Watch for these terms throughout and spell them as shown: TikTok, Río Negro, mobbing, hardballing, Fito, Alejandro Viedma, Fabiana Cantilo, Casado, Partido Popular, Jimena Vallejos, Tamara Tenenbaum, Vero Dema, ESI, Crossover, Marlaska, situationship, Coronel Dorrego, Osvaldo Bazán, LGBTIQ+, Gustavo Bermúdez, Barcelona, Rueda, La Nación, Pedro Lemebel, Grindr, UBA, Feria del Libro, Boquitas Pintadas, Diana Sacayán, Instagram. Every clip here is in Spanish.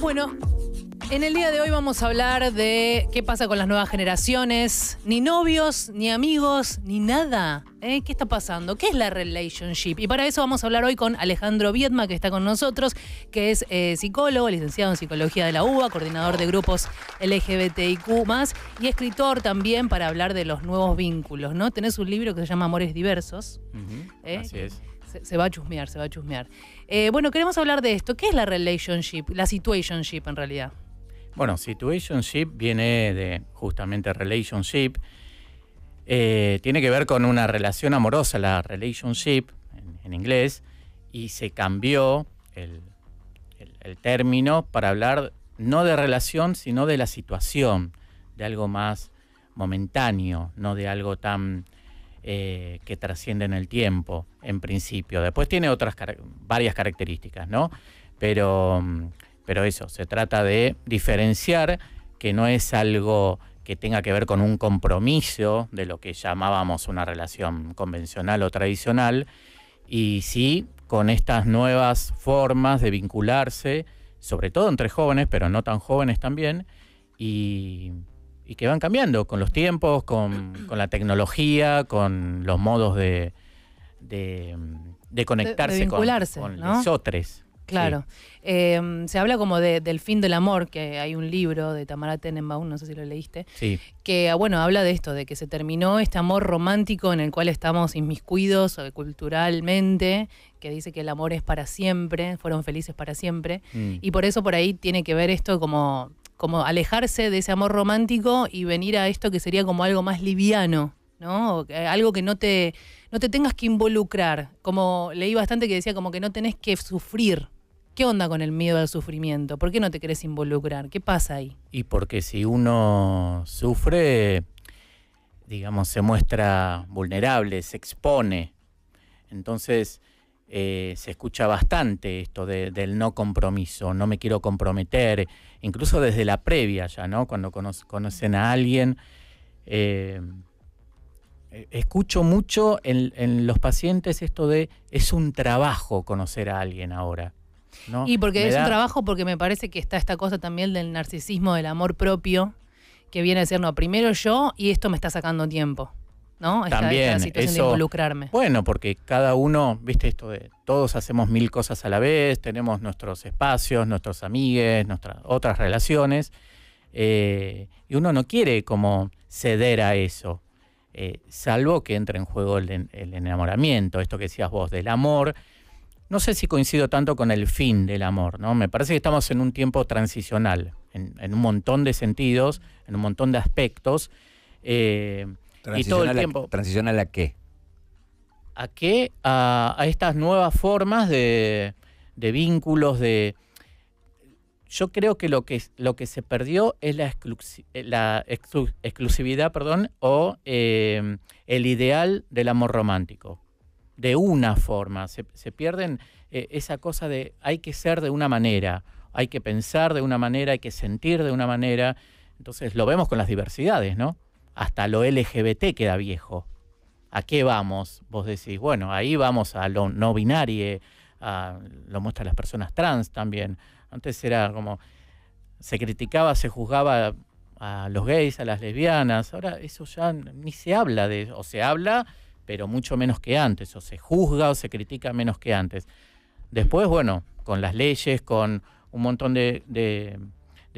Bueno, en el día de hoy vamos a hablar de qué pasa con las nuevas generaciones. Ni novios, ni amigos, ni nada. ¿Qué está pasando? ¿Qué es la relationship? Y para eso vamos a hablar hoy con Alejandro Viedma, que está con nosotros, que es psicólogo, licenciado en Psicología de la UBA, coordinador de grupos LGBTIQ+, y escritor también para hablar de los nuevos vínculos, ¿no? Tenés un libro que se llama Amores Diversos. Así es. Se va a chusmear, se va a chusmear. Bueno, queremos hablar de esto. ¿Qué es la relationship? La situationship, en realidad. Bueno, situationship viene de justamente relationship. Tiene que ver con una relación amorosa, la relationship en inglés, y se cambió el término para hablar no de relación, sino de la situación, de algo más momentáneo, no de algo tan... que trasciende en el tiempo, en principio. Después tiene otras varias características, ¿no? Pero eso, se trata de diferenciar que no es algo que tenga que ver con un compromiso de lo que llamábamos una relación convencional o tradicional, y sí con estas nuevas formas de vincularse, sobre todo entre jóvenes, pero no tan jóvenes también, y que van cambiando con los tiempos, con la tecnología, con los modos de conectarse, de vincularse, con ¿no? los otros. Claro. Sí. Se habla como del fin del amor, que hay un libro de Tamara Tenenbaum, no sé si lo leíste, sí. Que bueno, habla de esto, de que se terminó este amor romántico en el cual estamos inmiscuidos culturalmente, que dice que el amor es para siempre, fueron felices para siempre, y por eso por ahí tiene que ver esto como alejarse de ese amor romántico y venir a esto que sería como algo más liviano, ¿no? Algo que no te tengas que involucrar. Como leí bastante que decía como que no tenés que sufrir. ¿Qué onda con el miedo al sufrimiento? ¿Por qué no te querés involucrar? ¿Qué pasa ahí? Y porque si uno sufre, digamos, se muestra vulnerable, se expone. Entonces... se escucha bastante esto del no compromiso, no me quiero comprometer, incluso desde la previa ya, ¿no? Cuando conocen a alguien, escucho mucho en los pacientes esto de es un trabajo conocer a alguien ahora, ¿no? Y porque es un trabajo, porque me parece que está esta cosa también del narcisismo, del amor propio, que viene a ser, no, primero yo y esto me está sacando tiempo. ¿No? También esta situación eso, de involucrarme. Bueno, porque cada uno, viste esto de todos hacemos 1000 cosas a la vez, tenemos nuestros espacios, nuestros amigues, nuestras otras relaciones, y uno no quiere como ceder a eso, salvo que entre en juego el enamoramiento, esto que decías vos, del amor. No sé si coincido tanto con el fin del amor, ¿no? Me parece que estamos en un tiempo transicional, en un montón de sentidos, en un montón de aspectos, ¿Transición y todo el tiempo? ¿Transición a la qué? ¿A qué? A estas nuevas formas de vínculos, de... Yo creo que lo que se perdió es la exclusividad, perdón, o el ideal del amor romántico. De una forma. Se pierden esa cosa de hay que ser de una manera, hay que pensar de una manera, hay que sentir de una manera. Entonces lo vemos con las diversidades, ¿no? Hasta lo LGBT queda viejo. ¿A qué vamos? Vos decís, bueno, ahí vamos a lo no binario, lo muestran las personas trans también. Antes era como, se criticaba, se juzgaba a los gays, a las lesbianas. Ahora eso ya ni se habla de, o se habla, pero mucho menos que antes. O se juzga o se critica menos que antes. Después, bueno, con las leyes, con un montón de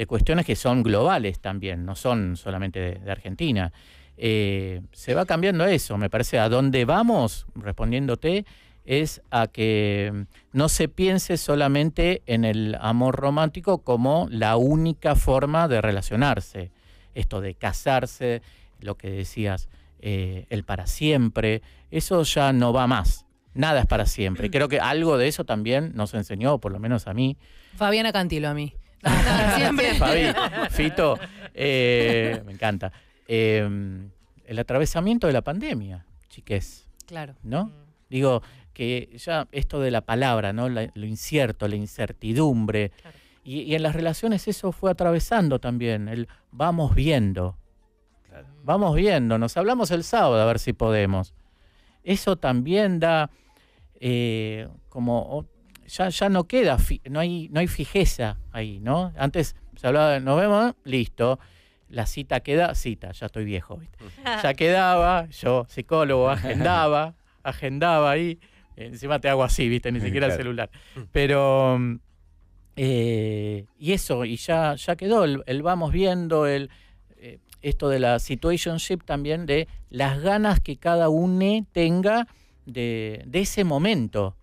cuestiones que son globales también, no son solamente de Argentina. Se va cambiando eso, me parece. A dónde vamos, respondiéndote, es a que no se piense solamente en el amor romántico como la única forma de relacionarse. Esto de casarse, lo que decías, el para siempre, eso ya no va más. Nada es para siempre. Creo que algo de eso también nos enseñó, por lo menos a mí. Fabiana Cantilo a mí. Siempre. Fabi, Fito, me encanta. El atravesamiento de la pandemia, chiques. Claro. ¿No? Digo, que ya esto de la palabra, ¿no? Lo incierto, la incertidumbre. Claro. Y en las relaciones eso fue atravesando también. El vamos viendo. Claro. Vamos viendo. Nos hablamos el sábado a ver si podemos. Eso también da como... ya no queda, no hay fijeza ahí, ¿no? Antes se hablaba de nos vemos, listo, la cita queda, cita, ya estoy viejo, ¿viste? Ya quedaba, yo, psicólogo, agendaba ahí, encima te hago así, ¿viste? Ni siquiera el celular. Pero, y eso, y ya quedó, el vamos viendo, esto de la situationship también, de las ganas que cada uno tenga de ese momento.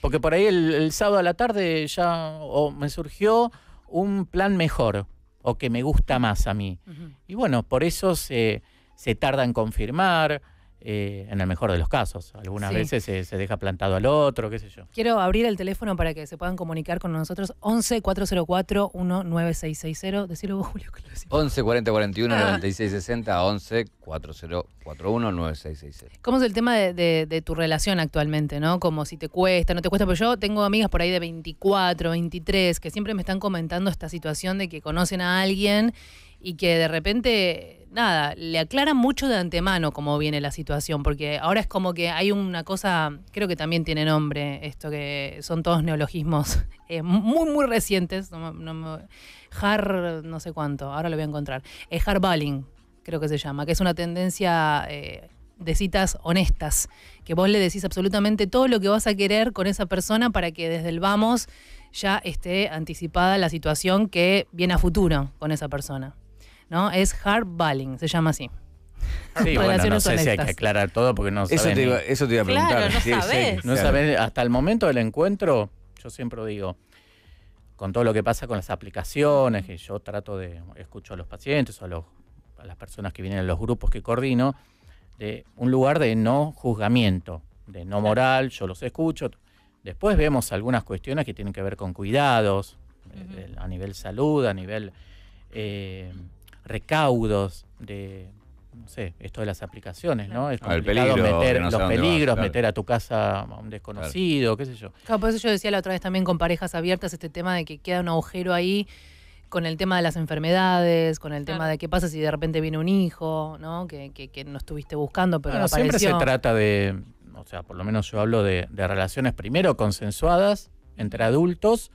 Porque por ahí el sábado a la tarde ya me surgió un plan mejor o que me gusta más a mí. Uh-huh. Y bueno, por eso se tarda en confirmar, en el mejor de los casos. Algunas veces se deja plantado al otro, qué sé yo. Quiero abrir el teléfono para que se puedan comunicar con nosotros. 11-404-19660. Decirlo vos, Julio. 11-4041-9660. 11-4041-9660. ¿Cómo es el tema de tu relación actualmente, no? Como si te cuesta, no te cuesta. Pero yo tengo amigas por ahí de 24, 23, que siempre me están comentando esta situación de que conocen a alguien y que de repente... Nada, le aclaran mucho de antemano cómo viene la situación, porque ahora es como que hay una cosa, creo que también tiene nombre esto, que son todos neologismos muy, muy recientes. No sé cuánto, ahora lo voy a encontrar. Hardballing, creo que se llama, que es una tendencia de citas honestas, que vos le decís absolutamente todo lo que vas a querer con esa persona para que desde el vamos ya esté anticipada la situación que viene a futuro con esa persona. ¿No? Es hardballing, se llama así. Sí, bueno, no sé si hay que aclarar todo porque no sabes. Eso te iba a preguntar. Claro, no sabes. No sabes, hasta el momento del encuentro, yo siempre digo, con todo lo que pasa con las aplicaciones, que yo trato de, escucho a los pacientes o a las personas que vienen a los grupos que coordino, de un lugar de no juzgamiento, de no moral, yo los escucho. Después vemos algunas cuestiones que tienen que ver con cuidados, a nivel salud, a nivel... recaudos de, no sé, esto de las aplicaciones, ¿no? Es complicado meter los peligros, meter a tu casa a un desconocido, qué sé yo. Claro, por eso yo decía la otra vez también con parejas abiertas este tema de que queda un agujero ahí con el tema de las enfermedades, con el tema de qué pasa si de repente viene un hijo, ¿no? Que no estuviste buscando, pero apareció. Siempre se trata de, o sea, por lo menos yo hablo de relaciones primero consensuadas entre adultos,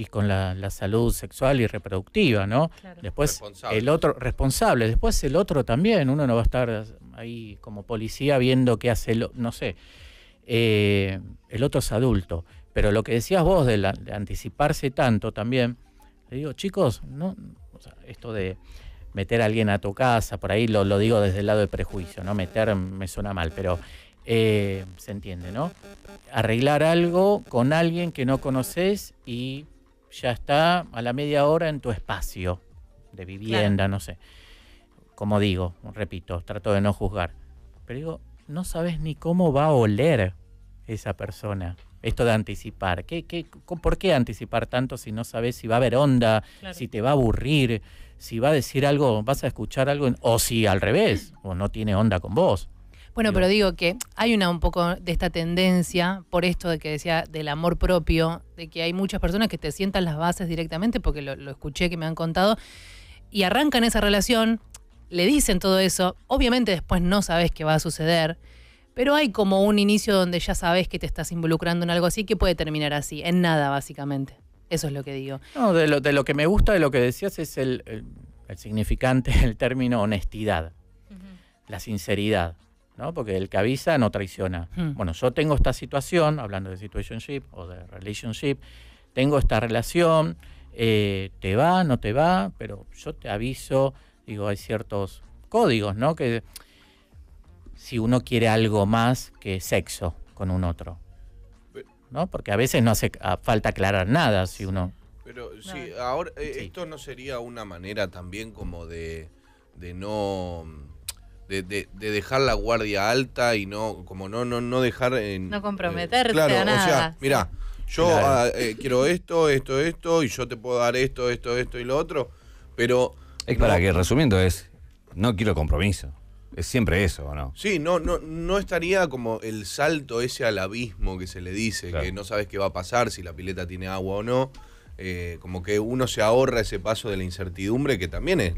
y con la salud sexual y reproductiva, ¿no? Claro. Después el otro, responsable, después el otro también, uno no va a estar ahí como policía viendo qué hace, no sé, el otro es adulto, pero lo que decías vos de anticiparse tanto también, le digo, chicos, no, o sea, esto de meter a alguien a tu casa, por ahí lo digo desde el lado del prejuicio, ¿no? Meter me suena mal, pero... se entiende, ¿no? Arreglar algo con alguien que no conoces y ya está a la media hora en tu espacio de vivienda, claro. No sé. Como digo, repito, trato de no juzgar. Pero digo, no sabes ni cómo va a oler esa persona. Esto de anticipar. ¿Por qué anticipar tanto si no sabes si va a haber onda, claro, si te va a aburrir, si va a decir algo, vas a escuchar algo, o si al revés, o no tiene onda con vos? Bueno, pero digo que hay un poco de esta tendencia, por esto de que decía del amor propio, de que hay muchas personas que te sientan las bases directamente, porque lo escuché, que me han contado, y arrancan esa relación, le dicen todo eso, obviamente después no sabes qué va a suceder, pero hay como un inicio donde ya sabes que te estás involucrando en algo así, que puede terminar así, en nada básicamente. Eso es lo que digo. No, de lo que me gusta, de lo que decías, es el significante, el término honestidad, la sinceridad. ¿No? Porque el que avisa no traiciona. Bueno, yo tengo esta situación, hablando de situationship o de relationship, tengo esta relación, te va, no te va, pero yo te aviso, digo, hay ciertos códigos, ¿no? Que si uno quiere algo más que sexo con un otro, ¿no? Porque a veces no hace falta aclarar nada si uno... Pero no. Sí, ahora, ¿esto no sería una manera también como de no... De dejar la guardia alta y no, como no dejar en... No comprometerte, claro, a nada. O sea, mirá, yo quiero esto, y yo te puedo dar esto y lo otro, pero... Es no, para que, resumiendo, es, no quiero compromiso. Es siempre eso, ¿o no? Sí, no estaría como el salto ese al abismo que se le dice, claro, que no sabes qué va a pasar, si la pileta tiene agua o no, como que uno se ahorra ese paso de la incertidumbre, que también es...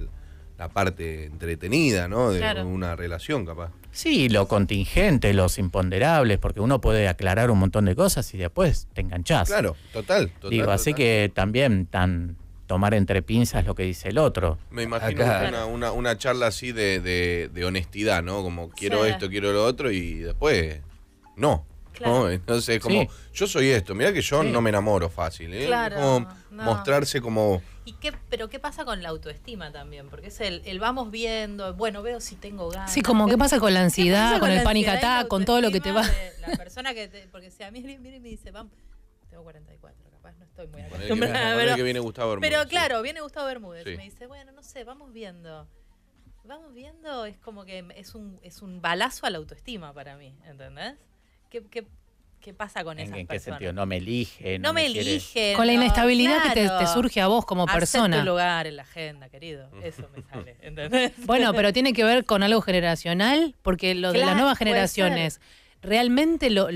la parte entretenida, ¿no? De claro. una relación, capaz. Sí, lo contingente, los imponderables, porque uno puede aclarar un montón de cosas y después te enganchás. Claro, total. Digo, total. Así que también tomar entre pinzas lo que dice el otro. Me imagino una charla así de honestidad, ¿no? Como quiero esto, quiero lo otro y después no. Claro. ¿No? Entonces, como yo soy esto, mirá que yo no me enamoro fácil, ¿eh? Claro, como mostrarse como... ¿Y pero qué pasa con la autoestima también? Porque es el vamos viendo, bueno, veo si tengo ganas. Sí, como qué pasa con la ansiedad, con el panic attack, con todo lo que te va... La persona que te... Porque si a mí viene y me dice, vamos, tengo 44, capaz no estoy muy acostumbrada. Pero viene Gustavo Bermúdez. Pero claro, viene Gustavo Bermúdez. Sí. Me dice, bueno, no sé, vamos viendo. Vamos viendo es como que es un balazo a la autoestima para mí, ¿entendés? ¿Qué pasa con esas personas? ¿En qué sentido? No me elige. No me elige. Con la inestabilidad que te surge a vos como persona. Hacé tu lugar en la agenda, querido. Eso me sale, ¿entendés? Bueno, pero tiene que ver con algo generacional, porque lo de las nuevas generaciones, ¿realmente lo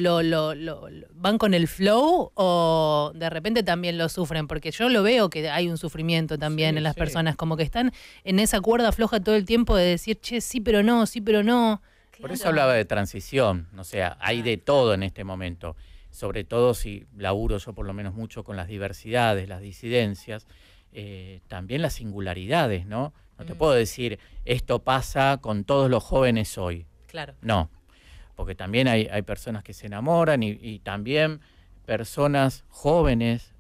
van con el flow o de repente también lo sufren? Porque yo lo veo que hay un sufrimiento también en las personas, como que están en esa cuerda floja todo el tiempo de decir, che, sí, pero no, sí, pero no. Por eso hablaba de transición, o sea, hay de todo en este momento, sobre todo si laburo yo por lo menos mucho con las diversidades, las disidencias, también las singularidades, ¿no? No te puedo decir, esto pasa con todos los jóvenes hoy. Claro. No, porque también hay personas que se enamoran y también personas jóvenes,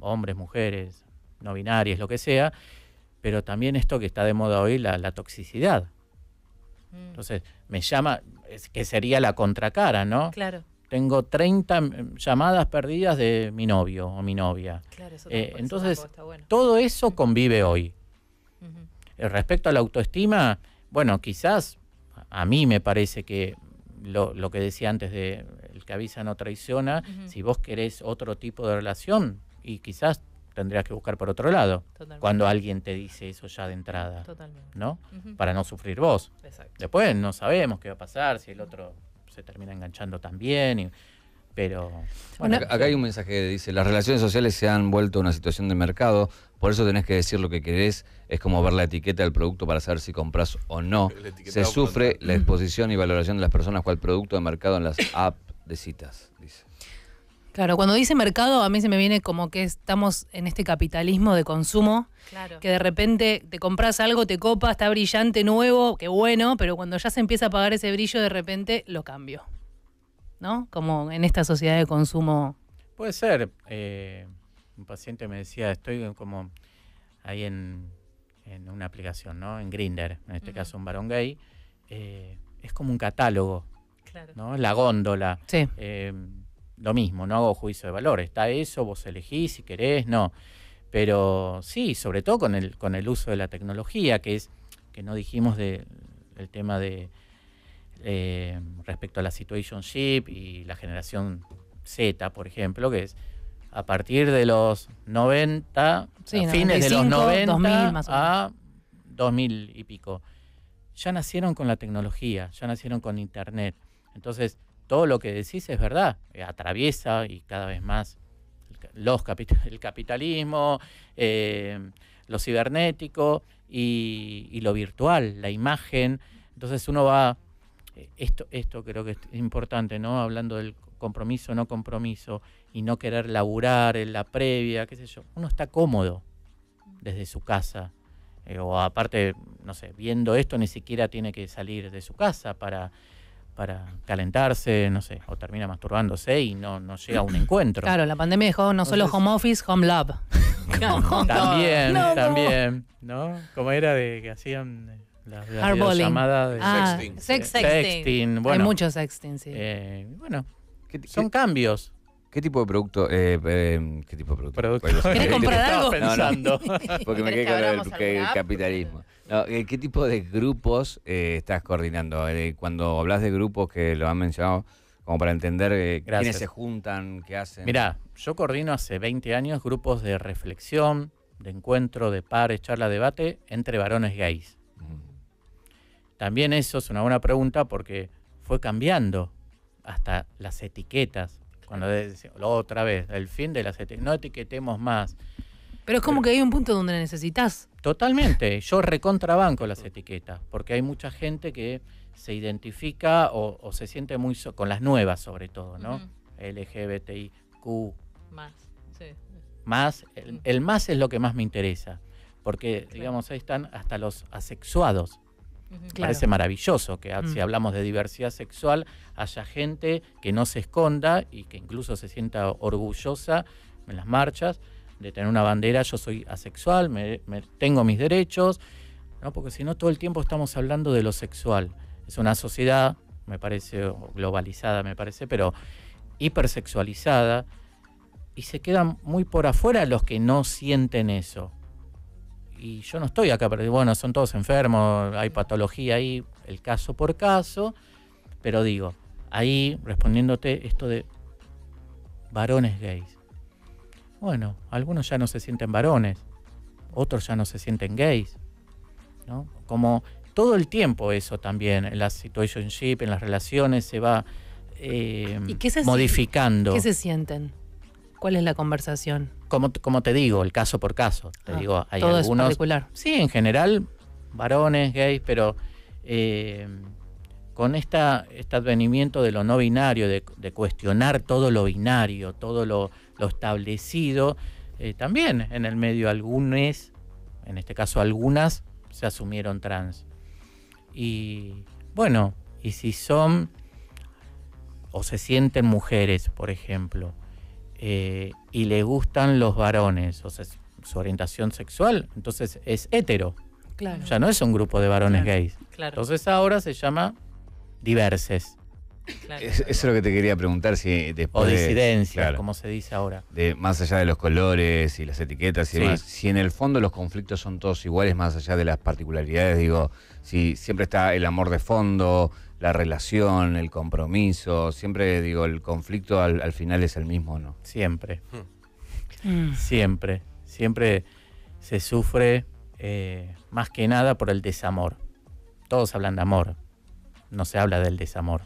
hombres, mujeres, no binarias, lo que sea, pero también esto que está de moda hoy, la toxicidad. Entonces, me llama, que sería la contracara, ¿no? Claro. Tengo 30 llamadas perdidas de mi novio o mi novia. Claro, eso entonces, bueno. Todo eso convive hoy. Respecto a la autoestima, bueno, quizás a mí me parece que lo que decía antes de el que avisa no traiciona, si vos querés otro tipo de relación y quizás tendrías que buscar por otro lado. Totalmente. Cuando alguien te dice eso ya de entrada. Totalmente. ¿No? Para no sufrir vos. Exacto. Después no sabemos qué va a pasar, si el otro se termina enganchando también. Pero... Bueno, acá hay un mensaje que dice, las relaciones sociales se han vuelto una situación de mercado, por eso tenés que decir lo que querés, es como ver la etiqueta del producto para saber si compras o no. Se sufre la exposición y valoración de las personas cual producto de mercado en las apps de citas, dice. Claro, cuando dice mercado a mí se me viene como que estamos en este capitalismo de consumo, claro. Que de repente te compras algo, te copa, está brillante, nuevo, qué bueno, pero cuando ya se empieza a apagar ese brillo de repente lo cambio, ¿no? Como en esta sociedad de consumo. Puede ser, un paciente me decía, estoy como ahí en una aplicación, ¿no? En Grindr, en este caso un varón gay, es como un catálogo, claro. ¿No? La góndola. Sí. Lo mismo, no hago juicio de valor. Está eso, vos elegís si querés, no. Pero sí, sobre todo con el uso de la tecnología, que es que no dijimos del tema de respecto a la situationship y la generación Z, por ejemplo, que es a partir de los 90, sí, a fines 95, de los 90 2000, más o menos. A 2000 y pico. Ya nacieron con la tecnología, ya nacieron con internet. Entonces, todo lo que decís es verdad, atraviesa y cada vez más el capitalismo, lo cibernético y lo virtual, la imagen. Entonces uno va, esto creo que es importante, ¿no? Hablando del compromiso, no compromiso, y no querer laburar en la previa, qué sé yo. Uno está cómodo desde su casa. O aparte, no sé, viendo esto ni siquiera tiene que salir de su casa para calentarse, no sé, o termina masturbándose y no llega a un encuentro. Claro, la pandemia dejó no solo home office, home lab. También, ¿no? Como era de que hacían la llamada de sexting. Sexting. Bueno, hay mucho sexting, sí. Bueno, son cambios. ¿Qué tipo de producto? ¿Qué tipo de producto? ¿Querés comprar algo? Pensando. No, porque me quedé con el capitalismo. No, ¿qué tipo de grupos estás coordinando? Cuando hablas de grupos que lo han mencionado, como para entender quiénes se juntan, qué hacen. Mirá, yo coordino hace 20 años grupos de reflexión, de encuentro, de pares, charla, debate entre varones gays. También eso es una buena pregunta porque fue cambiando hasta las etiquetas. Cuando decimos, otra vez, el fin de las etiquetas, no etiquetemos más. Pero es como que hay un punto donde la necesitas. Totalmente. Yo recontrabanco las etiquetas, porque hay mucha gente que se identifica o se siente muy con las nuevas, sobre todo, ¿no? LGBTIQ+. Más, sí. Más, el más es lo que más me interesa, porque, digamos, ahí están hasta los asexuados. Parece maravilloso que si hablamos de diversidad sexual haya gente que no se esconda y que incluso se sienta orgullosa en las marchas de tener una bandera, yo soy asexual, tengo mis derechos, ¿no? Porque si no todo el tiempo estamos hablando de lo sexual. Es una sociedad, me parece, globalizada, me parece, pero hipersexualizada, y se quedan muy por afuera los que no sienten eso. Y yo no estoy acá, pero bueno, son todos enfermos, hay patología ahí, el caso por caso, pero digo, ahí respondiéndote esto de varones gays. Bueno, algunos ya no se sienten varones, otros ya no se sienten gays, ¿no? Como todo el tiempo eso también, en la situationship, en las relaciones se va modificando. ¿Qué se sienten? ¿Cuál es la conversación? Como te digo, el caso por caso. Te digo, hay todo algunos. Es particular. Sí, en general, varones, gays, pero con este advenimiento de lo no binario, de cuestionar todo lo binario, todo lo establecido, también en el medio algunos, en este caso algunas, se asumieron trans. Y bueno, y si son o se sienten mujeres, por ejemplo. Y le gustan los varones, o sea, su orientación sexual, entonces es hetero. Claro. Ya no es un grupo de varones gays. Claro. Entonces ahora se llama diverses. Claro. Eso es lo que te quería preguntar, si después o disidencias, como se dice ahora. Más allá de los colores y las etiquetas y demás, si en el fondo los conflictos son todos iguales, más allá de las particularidades, digo, si siempre está el amor de fondo, la relación, el compromiso, siempre digo, el conflicto al final es el mismo, ¿no? Siempre. Siempre. Siempre se sufre más que nada por el desamor. Todos hablan de amor, no se habla del desamor,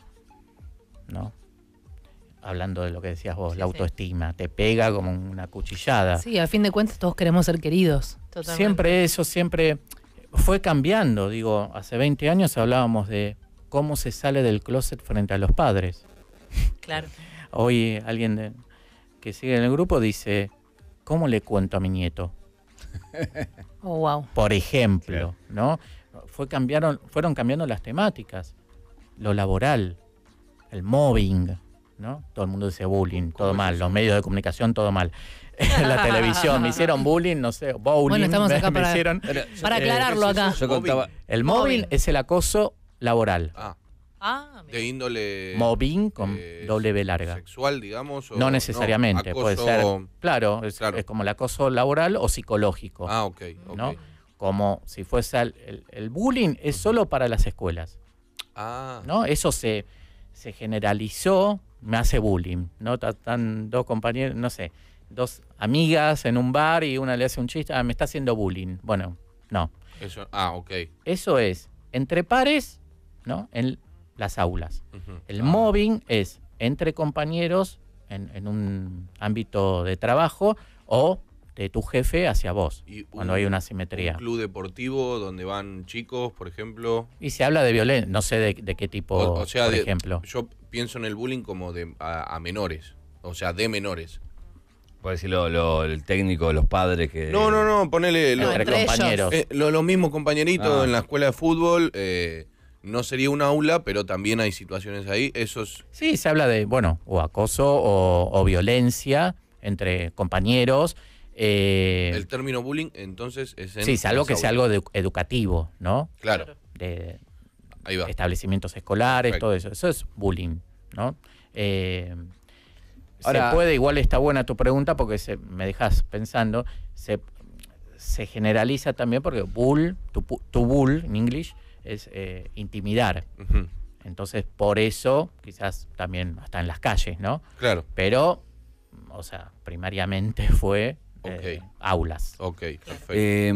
¿no? Hablando de lo que decías vos, la autoestima, te pega como una cuchillada. Sí, a fin de cuentas todos queremos ser queridos. Totalmente. Siempre eso, siempre fue cambiando, digo, hace 20 años hablábamos de cómo se sale del closet frente a los padres. Claro. Hoy alguien que sigue en el grupo dice, ¿cómo le cuento a mi nieto? Oh, wow. Por ejemplo, ¿no? Fueron cambiando las temáticas, lo laboral, el mobbing, ¿no? Todo el mundo dice bullying, todo mal, los medios de comunicación, todo mal. La televisión, me hicieron bullying, no sé, bowling, bueno, estamos acá me hicieron... para aclararlo acá. Yo contaba, el mobbing es el acoso laboral. De índole... Mobbing con W larga. Sexual, digamos. O, no necesariamente, no, acoso, puede ser... Claro, es como el acoso laboral o psicológico. Ah, ok. ¿No? Okay. Como si fuese... El bullying es solo para las escuelas. Ah. ¿No? Eso se generalizó, me hace bullying, ¿no? Están dos compañeros, no sé, dos amigas en un bar y una le hace un chiste, me está haciendo bullying. Bueno, no. Eso, ok. Eso es entre pares, ¿no? En las aulas. El mobbing es entre compañeros en un ámbito de trabajo o de tu jefe hacia vos, cuando hay una asimetría. Un club deportivo donde van chicos, por ejemplo. Y se habla de violencia, no sé de qué tipo, o sea, por ejemplo. Yo pienso en el bullying como a menores, o sea, de menores. Por decirlo, el técnico, los padres que... No, ponele... entre compañeros. Los mismos compañeritos en la escuela de fútbol, no sería un aula, pero también hay situaciones ahí, esos... Sí, se habla de, bueno, o acoso o violencia entre compañeros... el término bullying entonces es en... Sí, salvo que sea algo educativo, ¿no? Claro. De ahí va. Establecimientos escolares, todo eso. Eso es bullying, ¿no? Ahora, igual está buena tu pregunta porque me dejas pensando, se generaliza también porque bull, tu bull en inglés es intimidar. Entonces, por eso, quizás también hasta en las calles, ¿no? Claro. Pero, o sea, primariamente fue... aulas. Ok, perfecto.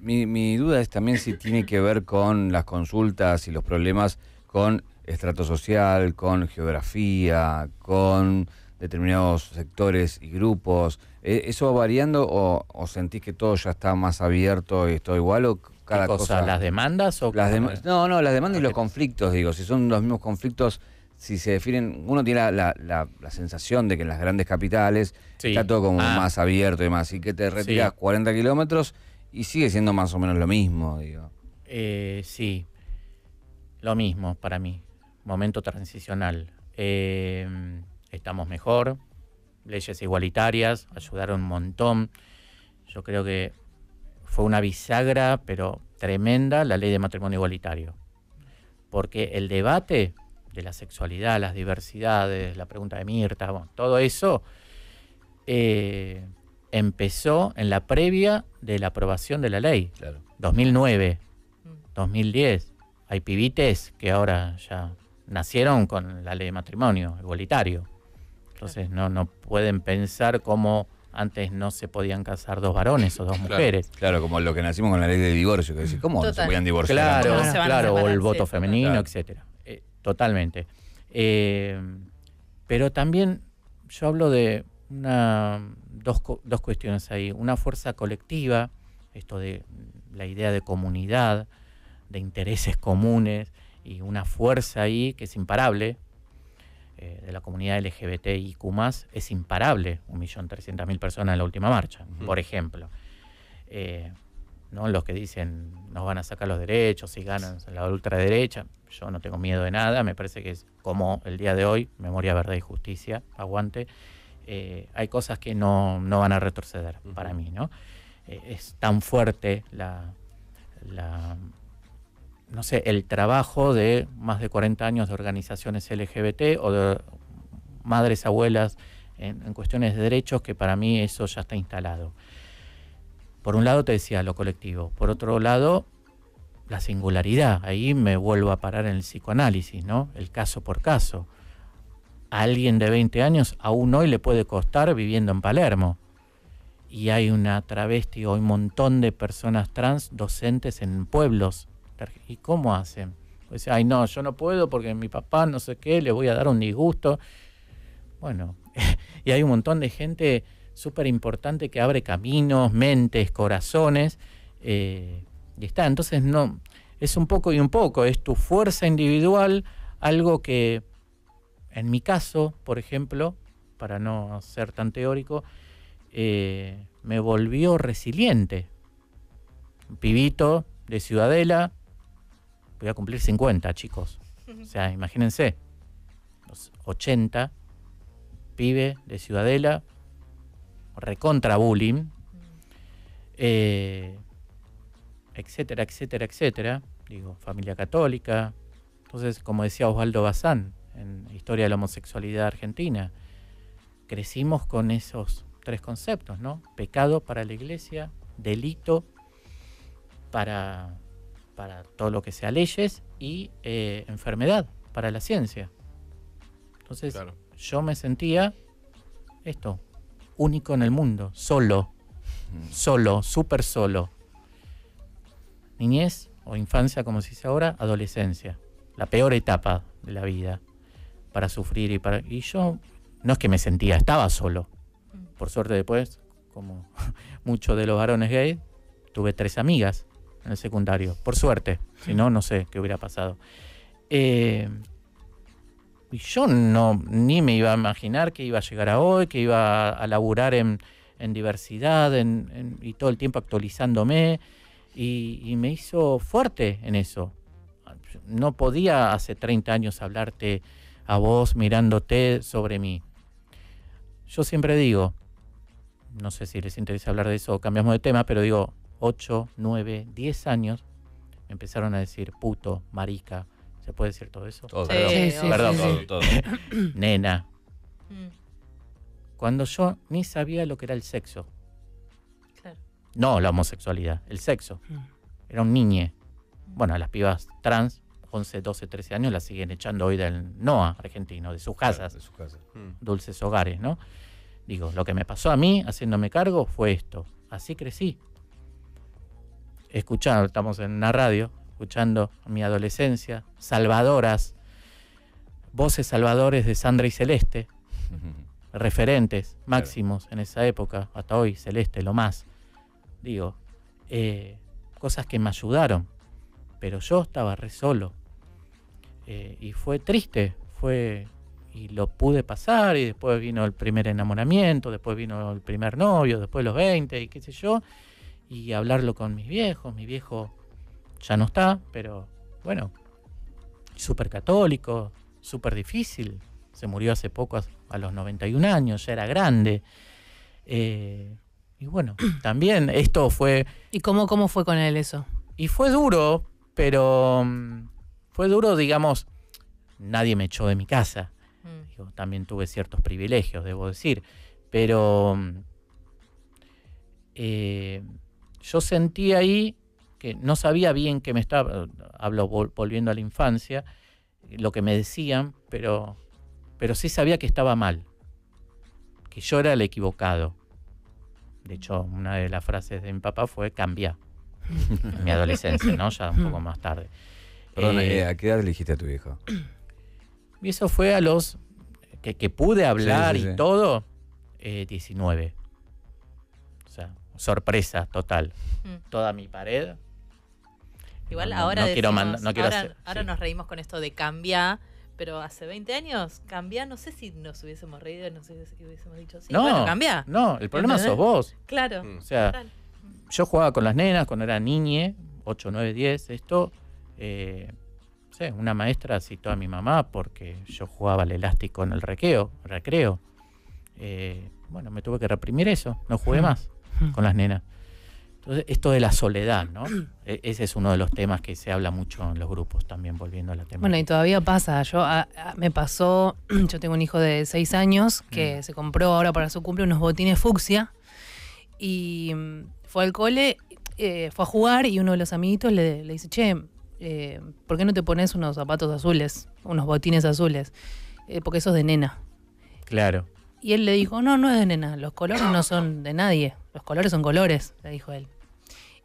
Mi duda es también si tiene que ver con las consultas y los problemas con estrato social, con geografía, con determinados sectores y grupos? ¿Eso va variando o sentís que todo ya está más abierto y es todo igual? ¿O cada cosa? ¿Las demandas? O las las demandas y los conflictos, digo. Si son los mismos conflictos, si se definen... Uno tiene la sensación de que en las grandes capitales está todo como más abierto y más. Y que te retiras 40 kilómetros y sigue siendo más o menos lo mismo, digo. Sí, lo mismo para mí. Momento transicional. Estamos mejor, leyes igualitarias ayudaron un montón. Yo creo que fue una bisagra, pero tremenda, la ley de matrimonio igualitario. Porque el debate de la sexualidad, las diversidades, la pregunta de Mirta, bueno, todo eso empezó en la previa de la aprobación de la ley. Claro. 2009, 2010. Hay pibites que ahora ya nacieron con la ley de matrimonio igualitario. Entonces no pueden pensar como antes no se podían casar dos varones o dos mujeres. Claro, como lo que nacimos con la ley de divorcio, que decís, ¿cómo se podían divorciar? Claro, ¿no? Claro, o el voto femenino, etcétera. Totalmente. Pero también yo hablo de dos cuestiones ahí. Una fuerza colectiva, esto de la idea de comunidad, de intereses comunes, y una fuerza ahí que es imparable. De la comunidad LGBTIQ+, es imparable, 1.300.000 personas en la última marcha, por ejemplo. ¿No? Los que dicen, nos van a sacar los derechos, si ganan la ultraderecha, yo no tengo miedo de nada, me parece que es como el día de hoy, memoria, verdad y justicia, aguante. Hay cosas que no van a retroceder, para mí, ¿no? Es tan fuerte no sé, el trabajo de más de 40 años de organizaciones LGBT o de madres, abuelas, en cuestiones de derechos, que para mí eso ya está instalado. Por un lado te decía lo colectivo, por otro lado la singularidad, ahí me vuelvo a parar en el psicoanálisis, ¿no? El caso por caso. A alguien de 20 años aún hoy le puede costar viviendo en Palermo. Y hay una travesti o un montón de personas trans docentes en pueblos. ¿Y cómo hacen? O sea, ay no, yo no puedo porque mi papá no sé qué, le voy a dar un disgusto. Bueno, y hay un montón de gente súper importante que abre caminos, mentes, corazones, y está. Entonces no, es un poco y un poco, es tu fuerza individual, algo que en mi caso, por ejemplo, para no ser tan teórico, me volvió resiliente. Un pibito de Ciudadela, voy a cumplir 50, chicos. O sea, imagínense, los 80, pibe de Ciudadela, recontra bullying, etcétera, etcétera, etcétera. Digo, familia católica. Entonces, como decía Osvaldo Bazán, en Historia de la Homosexualidad Argentina, crecimos con esos tres conceptos, ¿no? Pecado para la iglesia, delito para todo lo que sea leyes y enfermedad para la ciencia. Entonces, claro, yo me sentía único en el mundo, solo, súper solo. Niñez o infancia, como se dice ahora, adolescencia, la peor etapa de la vida para sufrir y yo no es que me sentía, estaba solo. Por suerte después, como muchos de los varones gays, tuve 3 amigas en el secundario, por suerte, si no, no sé qué hubiera pasado. Y yo ni me iba a imaginar que iba a llegar a hoy, que iba a laburar en diversidad y todo el tiempo actualizándome, y me hizo fuerte en eso. No podía hace 30 años hablarte a vos mirándote sobre mí. Yo siempre digo, no sé si les interesa hablar de eso o cambiamos de tema, pero digo, 8, 9, 10 años, me empezaron a decir puto, marica, ¿se puede decir todo eso? Todo, perdón. Todo. Nena. Cuando yo ni sabía lo que era el sexo. Claro. No la homosexualidad, el sexo. Era un niñe. Bueno, a las pibas trans, 11, 12, 13 años, las siguen echando hoy del NOA argentino, de sus casas. De sus casas. Dulces hogares, ¿no? Digo, lo que me pasó a mí, haciéndome cargo, fue esto. Así crecí. Escuchando, estamos en una radio, escuchando mi adolescencia, salvadoras, voces salvadores de Sandra y Celeste, referentes máximos en esa época, hasta hoy, Celeste, lo más. Digo, cosas que me ayudaron, pero yo estaba re solo. Y fue triste, y lo pude pasar, y después vino el primer enamoramiento, después vino el primer novio, después los 20, y qué sé yo, y hablarlo con mis viejos. Mi viejo ya no está, pero bueno, súper católico, súper difícil. Se murió hace poco, a los 91 años, ya era grande. Y bueno, también esto fue... ¿Y cómo fue con él eso? Y fue duro, pero fue duro, digamos, nadie me echó de mi casa. Yo también tuve ciertos privilegios, debo decir. Pero yo sentí ahí que no sabía bien qué me estaba... Hablo volviendo a la infancia, lo que me decían, pero sí sabía que estaba mal, que yo era el equivocado. De hecho, una de las frases de mi papá fue cambiá. En mi adolescencia, ¿no? Ya un poco más tarde. Perdón, ¿a qué edad elegiste a tu hijo? Y eso fue a los... que pude hablar y todo, 19. O sea, sorpresa total. Toda mi pared. Igual ahora no decimos, ahora nos reímos con esto de cambiar. Pero hace 20 años, cambiá, no sé si nos hubiésemos reído, no sé si hubiésemos dicho, sí, no, bueno, cambiá. No, el problema sos vos. Claro. O sea, total. Yo jugaba con las nenas cuando era niñe, 8, 9, 10, esto. No sé, una maestra citó a mi mamá porque yo jugaba al elástico en el recreo. Bueno, me tuve que reprimir eso, no jugué más con las nenas. Entonces, esto de la soledad, ¿no? Ese es uno de los temas que se habla mucho en los grupos también, volviendo a la temática. Bueno, y todavía pasa. Yo tengo un hijo de 6 años que se compró ahora para su cumple unos botines fucsia y fue al cole, fue a jugar y uno de los amiguitos le dice, che, ¿por qué no te pones unos zapatos azules, unos botines azules? Porque eso es de nena. Claro. Y él le dijo, no es de nena, los colores no son de nadie, los colores son colores, le dijo él.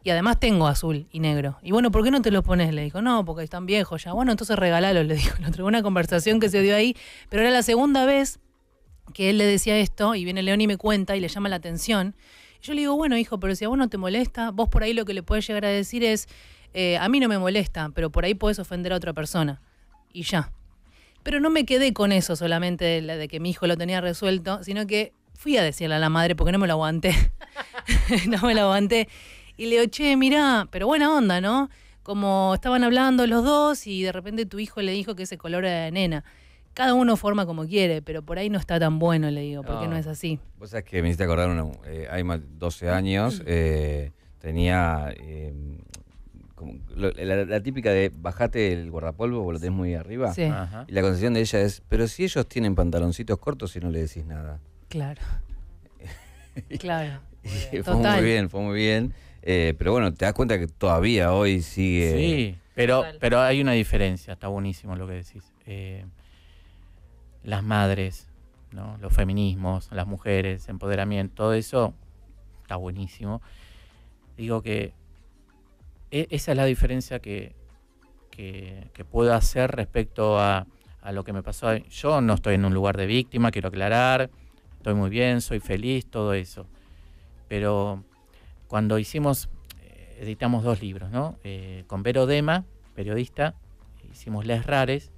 Y además tengo azul y negro. Y bueno, ¿por qué no te los pones? Le dijo, no, porque están viejos ya. Bueno, entonces regalálos, le dijo. Hubo una conversación que se dio ahí, pero era la segunda vez que él le decía esto, y viene León y me cuenta, y le llama la atención. Y yo le digo, bueno, hijo, pero si a vos no te molesta, vos por ahí lo que le podés llegar a decir es, a mí no me molesta, pero por ahí podés ofender a otra persona. Y ya. Pero no me quedé con eso solamente de que mi hijo lo tenía resuelto, sino que fui a decirle a la madre porque no me lo aguanté. No me lo aguanté. Y le digo, che, mirá, pero buena onda, ¿no? Como estaban hablando los dos y de repente tu hijo le dijo que ese color era de nena. Cada uno forma como quiere, pero por ahí no está tan bueno, le digo, porque no es así. Vos sabés que me hiciste acordar, hay más 12 años, tenía... La típica de bajate el guardapolvo porque lo tenés muy arriba. Sí. Y la concesión de ella es, pero si ellos tienen pantaloncitos cortos y no le decís nada. Claro. Claro. Fue muy bien. Pero bueno, te das cuenta que todavía hoy sigue... Sí, pero hay una diferencia, está buenísimo lo que decís. Las madres, ¿no? Los feminismos, las mujeres, empoderamiento, todo eso está buenísimo. Digo que esa es la diferencia que puedo hacer respecto a lo que me pasó. Yo no estoy en un lugar de víctima, quiero aclarar, estoy muy bien, soy feliz, todo eso. Pero cuando editamos 2 libros, ¿no? Con Vero Dema, periodista, hicimos Les Rares,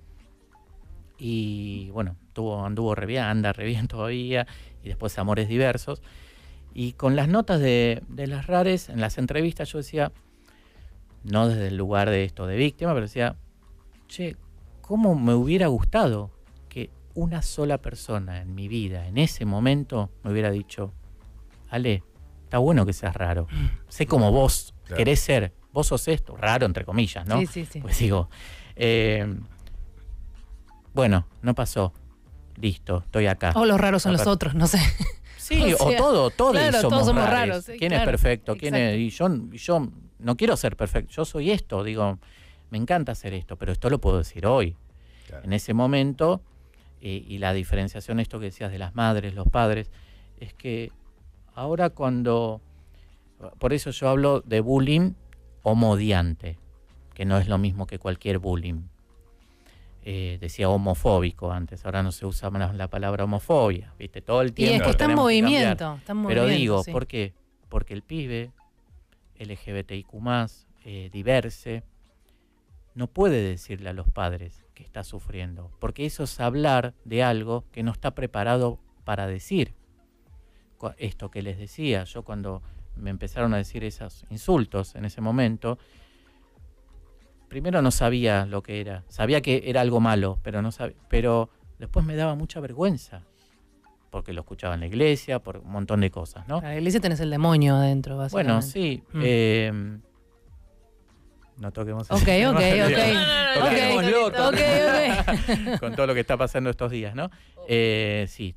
y bueno, anduvo re bien, anda re bien todavía, y después Amores Diversos. Y con las notas de Les Rares, en las entrevistas yo decía... No desde el lugar de esto de víctima, pero decía, che, ¿cómo me hubiera gustado que una sola persona en mi vida, en ese momento, me hubiera dicho, Ale, está bueno que seas raro, sé como vos querés ser, vos sos esto, raro entre comillas, ¿no? Sí. Pues digo, bueno, no pasó, listo, estoy acá. O los raros son los otros, no sé. Sí, o sea, todos claro, somos raros. ¿Quién es perfecto? Y yo no quiero ser perfecto, yo soy esto, digo, me encanta hacer esto, pero esto lo puedo decir hoy. Claro. En ese momento, y la diferenciación, esto que decías de las madres, los padres, es que ahora por eso yo hablo de bullying homodiante, que no es lo mismo que cualquier bullying. decía homofóbico antes, ahora no se usa más la palabra homofobia, ¿viste? Todo el tiempo. Y es que está en movimiento, está en movimiento. Pero digo, sí. ¿Por qué? Porque el pibe LGBTIQ+, diverse, no puede decirle a los padres que está sufriendo, porque eso es hablar de algo que no está preparado para decir. Esto que les decía, yo cuando me empezaron a decir esos insultos en ese momento, primero no sabía lo que era, sabía que era algo malo, pero no sabía, pero después me daba mucha vergüenza, porque lo escuchaba en la iglesia, por un montón de cosas, ¿no? En la iglesia tenés el demonio adentro, básicamente. Bueno, sí. No toquemos eso. Ok. Con todo lo que está pasando estos días, ¿no? Sí,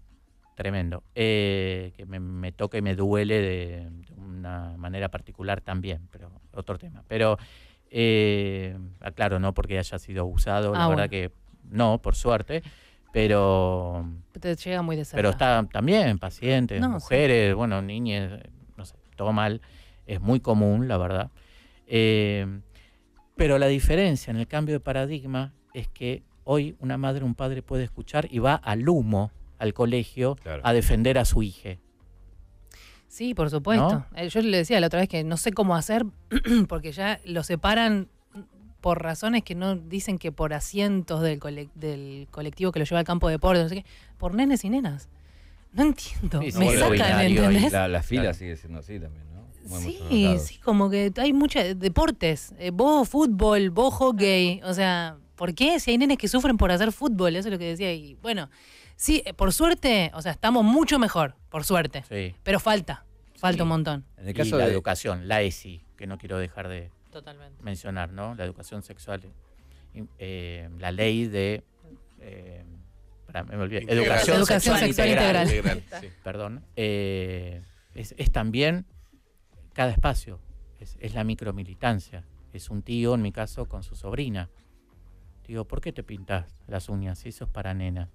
tremendo. Que me toca y me duele de una manera particular también, pero otro tema. Pero aclaro, no porque haya sido abusado, la verdad que no, por suerte, pero te llega muy de cerca. Pero está también pacientes, no, mujeres, sí. Bueno, niñas, no sé, todo mal, es muy común, la verdad. Pero la diferencia en el cambio de paradigma es que hoy una madre o un padre puede escuchar y va al humo, al colegio, claro, a defender a su hija. Sí, por supuesto. ¿No? Yo le decía la otra vez que no sé cómo hacer porque ya lo separan por razones que no dicen que por asientos del colectivo que lo lleva al campo de deporte, no sé qué, por nenes y nenas. No entiendo. Sí, me sacan, ¿entendés? La fila, claro, sigue siendo así también, ¿no? Sí, sí, como que hay muchos deportes. Vos fútbol, vos hockey. O sea, ¿por qué? Si hay nenes que sufren por hacer fútbol, eso es lo que decía. Y bueno, sí, por suerte, o sea, estamos mucho mejor, por suerte. Sí. Pero falta sí, un montón. En el caso de la educación, la ESI, que no quiero dejar de mencionar, ¿no? La educación sexual, la ley de... me olvidé. Educación sexual integral. Sí. Perdón. Es también... Cada espacio, es la micromilitancia. Es un tío, en mi caso, con su sobrina. Digo, ¿por qué te pintas las uñas? Eso es para nena.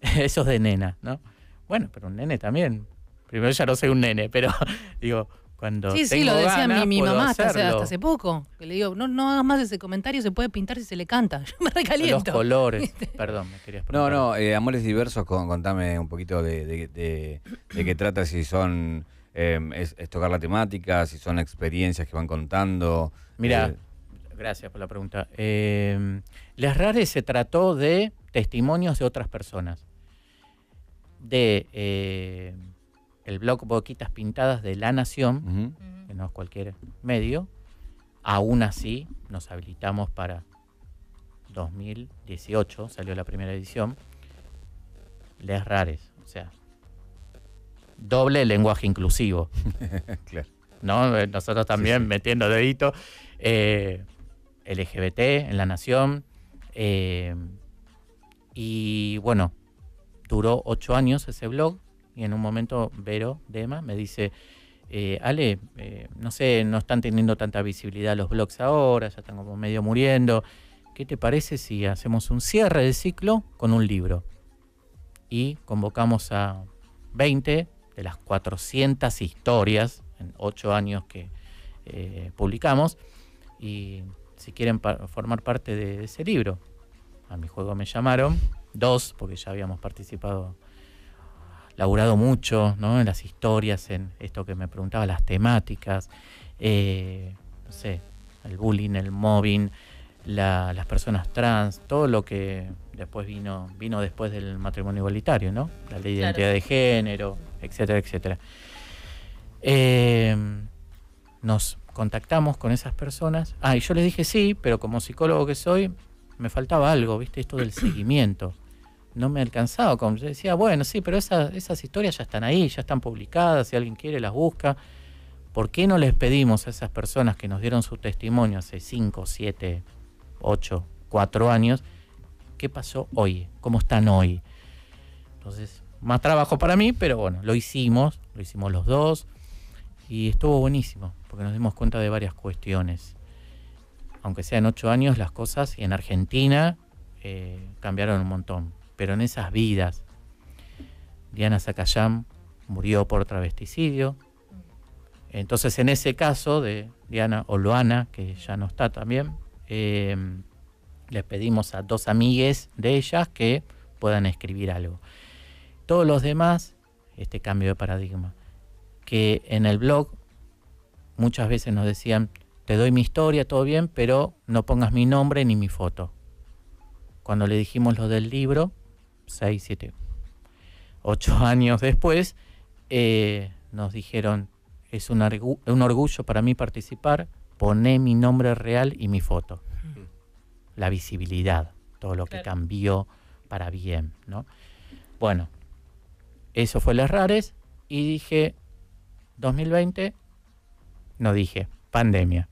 Eso es de nena, ¿no? Bueno, pero un nene también. Primero ya no soy un nene, pero digo, cuando sí, tengo ganas, sí, lo decía mi mamá hasta hace poco. Que le digo, no hagas más ese comentario, se puede pintar si se le canta. Yo me recaliento. Los colores. Perdón, me querías preguntar. No, amores diversos, contame un poquito de qué trata, si son... es tocar la temática, si son experiencias que van contando. Mira, gracias por la pregunta. Las Rares se trató de testimonios de otras personas. De el blog Boquitas Pintadas de La Nación, que no es cualquier medio, aún así nos habilitamos para 2018, salió la primera edición. Las Rares, o sea... Doble lenguaje inclusivo. Claro. ¿No? Nosotros también, sí, metiendo dedito. LGBT en La Nación. Y bueno, duró 8 años ese blog. Y en un momento Vero Dema me dice, Ale, no sé, no están teniendo tanta visibilidad los blogs ahora, ya están como medio muriendo. ¿Qué te parece si hacemos un cierre de ciclo con un libro? Y convocamos a 20... de las 400 historias en 8 años que publicamos, y si quieren formar parte de ese libro. A mi juego me llamaron 2, porque ya habíamos participado, laburado mucho, ¿no? En las historias, en esto que me preguntaba, las temáticas, no sé, el bullying, el mobbing, las personas trans, todo lo que después vino después del matrimonio igualitario, ¿no? La ley de identidad de género, etcétera, etcétera. Nos contactamos con esas personas. Y yo les dije sí, pero como psicólogo que soy, me faltaba algo, ¿viste? Esto del seguimiento. No me alcanzaba. Como yo decía, bueno, sí, pero esas historias ya están ahí, ya están publicadas, si alguien quiere las busca. ¿Por qué no les pedimos a esas personas que nos dieron su testimonio hace 5, 7, 8, 4 años... ¿Qué pasó hoy? ¿Cómo están hoy? Entonces, más trabajo para mí, pero bueno, lo hicimos los dos, y estuvo buenísimo, porque nos dimos cuenta de varias cuestiones. Aunque sea en 8 años, las cosas, y en Argentina, cambiaron un montón. Pero en esas vidas, Diana Sacayán murió por travesticidio. Entonces, en ese caso de Diana, o Loana, que ya no está también, les pedimos a dos amigues de ellas que puedan escribir algo. Todos los demás, este cambio de paradigma, que en el blog muchas veces nos decían, te doy mi historia, todo bien, pero no pongas mi nombre ni mi foto. Cuando le dijimos lo del libro, 6, 7, 8 años después, nos dijeron, es un orgullo para mí participar, poné mi nombre real y mi foto. La visibilidad, todo lo que cambió para bien, ¿no? Bueno, eso fue las rares y dije, 2020, no dije, pandemia.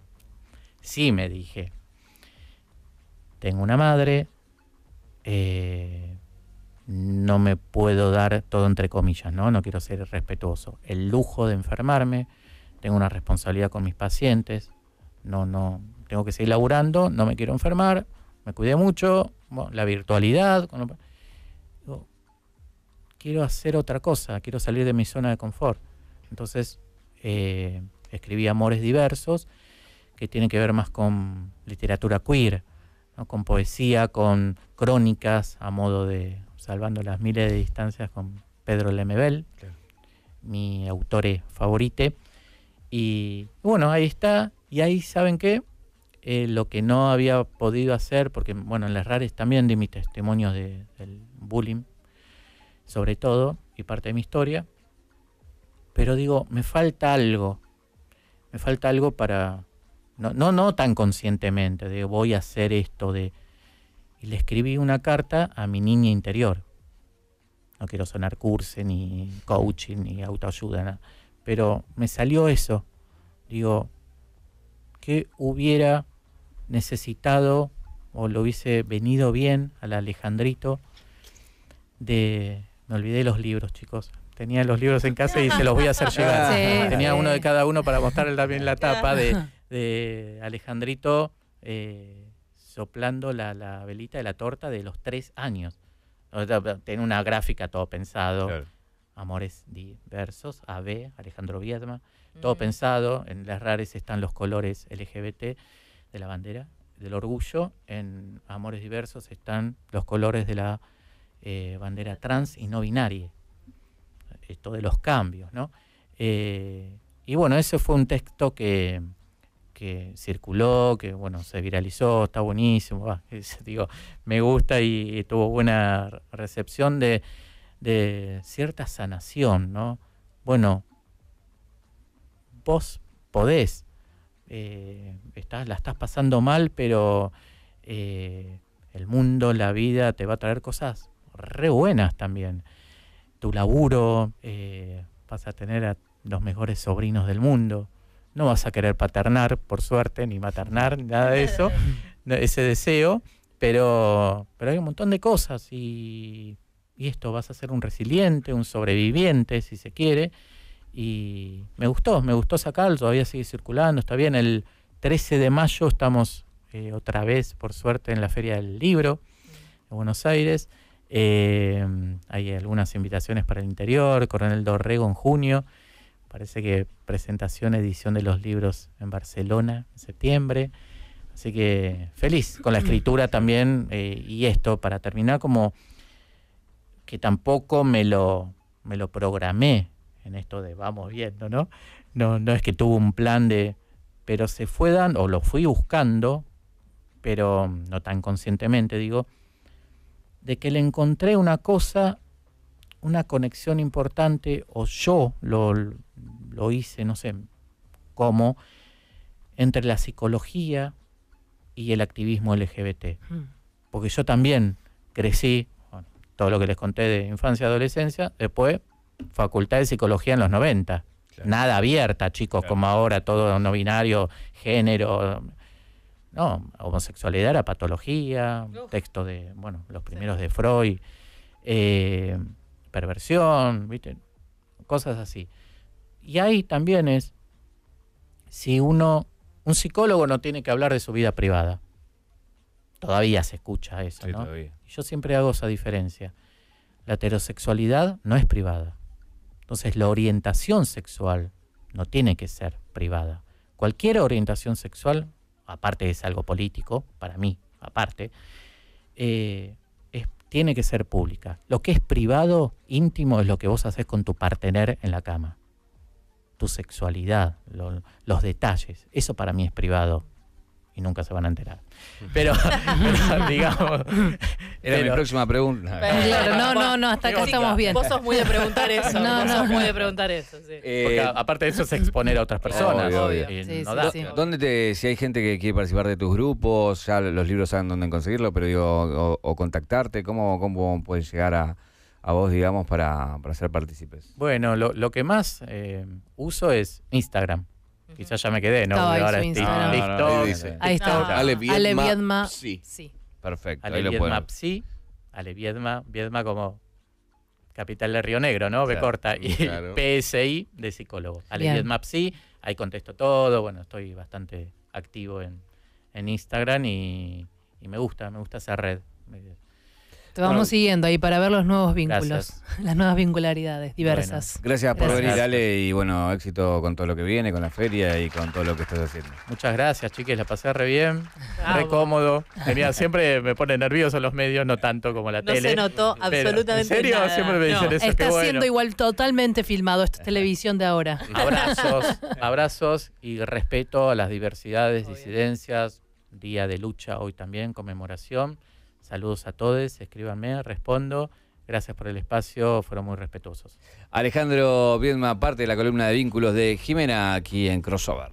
Sí me dije, tengo una madre, no me puedo dar todo entre comillas, ¿no? No quiero ser irrespetuoso. El lujo de enfermarme, tengo una responsabilidad con mis pacientes, no, tengo que seguir laburando, no me quiero enfermar, me cuidé mucho, bueno, la virtualidad, digo, quiero hacer otra cosa, quiero salir de mi zona de confort. Entonces escribí Amores Diversos, que tienen que ver más con literatura queer, ¿no? Con poesía, con crónicas, a modo de Salvando las Miles de Distancias con Pedro Lemebel, claro, mi autor favorito. Y bueno, ahí está. Y ahí, ¿saben qué? Lo que no había podido hacer, porque bueno, en las rares también di mis testimonios del bullying, sobre todo, y parte de mi historia. Pero digo, me falta algo. Me falta algo para... No tan conscientemente, de voy a hacer esto de... Y le escribí una carta a mi niña interior. No quiero sonar curse, ni coaching, ni autoayuda, nada. Pero me salió eso. Digo... que hubiera necesitado o lo hubiese venido bien al Alejandrito de... Me olvidé los libros, chicos. Tenía los libros en casa y se los voy a hacer llegar. Sí, tenía uno de cada uno para mostrar también la tapa de Alejandrito soplando la velita de la torta de los 3 años. Tiene una gráfica, todo pensado. Claro. Amores Diversos, AB, Alejandro Viedma. Todo pensado, en las rares están los colores LGBT de la bandera, del orgullo. En Amores Diversos están los colores de la bandera trans y no binaria. Esto de los cambios, ¿no? Y bueno, ese fue un texto que circuló, que bueno, se viralizó, está buenísimo. Digo, me gusta y tuvo buena recepción de cierta sanación, ¿no? Bueno... vos podés, la estás pasando mal, pero el mundo, la vida te va a traer cosas re buenas también. Tu laburo, vas a tener a los mejores sobrinos del mundo. No vas a querer paternar, por suerte, ni maternar, nada de eso, ese deseo, pero hay un montón de cosas y esto, vas a ser un resiliente, un sobreviviente, si se quiere. Y me gustó sacarlo, todavía sigue circulando, está bien. El 13 de mayo estamos otra vez, por suerte, en la Feria del Libro de Buenos Aires. Hay algunas invitaciones para el interior, Coronel Dorrego en junio, parece que presentación, edición de los libros en Barcelona en septiembre. Así que feliz con la escritura también. Y esto, para terminar, como que tampoco me lo programé. En esto de vamos viendo, ¿no? No es que tuvo un plan de... Pero se fue dando, o lo fui buscando, pero no tan conscientemente, digo, de que le encontré una cosa, una conexión importante, o yo lo hice, no sé cómo, entre la psicología y el activismo LGBT. Porque yo también crecí, bueno, todo lo que les conté de infancia, adolescencia, después... Facultad de Psicología en los 90. Claro. Nada abierta, chicos, claro, como ahora, todo no binario, género. No, homosexualidad era patología, texto de, bueno, los primeros, sí, de Freud, perversión, ¿viste? Cosas así. Y ahí también es, si un psicólogo no tiene que hablar de su vida privada. Todavía se escucha eso, sí, ¿no? Todavía. Y yo siempre hago esa diferencia. La heterosexualidad no es privada. Entonces la orientación sexual no tiene que ser privada. Cualquier orientación sexual, aparte es algo político, para mí, aparte, tiene que ser pública. Lo que es privado, íntimo, es lo que vos haces con tu partener en la cama. Tu sexualidad, los detalles, eso para mí es privado. Y nunca se van a enterar. Pero digamos... Era mi próxima pregunta. Claro, no, hasta acá estamos bien. Vos sos muy de preguntar eso. Sí. Porque aparte de eso es exponer a otras personas. Obvio. Sí, no sí, sí. ¿Dónde si hay gente que quiere participar de tus grupos, ya los libros saben dónde conseguirlo, pero digo, o contactarte, ¿cómo puedes llegar a vos, digamos, para ser partícipes? Bueno, lo que más uso es Instagram. Quizás ya me quedé, ¿no? Ahora es TikTok. Ahí está. Ale Viedma. Sí. Perfecto. Ale Viedma, sí. Ale Viedma. Viedma como capital de Río Negro, ¿no? B corta. Y PSI de psicólogo. Ale Viedma, sí. Ahí contesto todo. Bueno, estoy bastante activo en Instagram y me gusta esa red. Te vamos siguiendo ahí para ver los nuevos vínculos, las nuevas vincularidades diversas. Bueno, gracias por venir, Ale, y bueno, éxito con todo lo que viene, con la feria y con todo lo que estás haciendo. Muchas gracias, chiques, la pasé re bien, re cómodo. Mira, siempre me ponen nervioso los medios, no tanto como la tele. No se notó absolutamente ¿en serio? Nada. Siempre me dicen eso, está siendo igual totalmente filmado, esta televisión de ahora. Abrazos y respeto a las diversidades, disidencias, día de lucha hoy también, conmemoración. Saludos a todos, escríbanme, respondo. Gracias por el espacio, fueron muy respetuosos. Alejandro Viedma, parte de la columna de vínculos de Jimena, aquí en Crossover.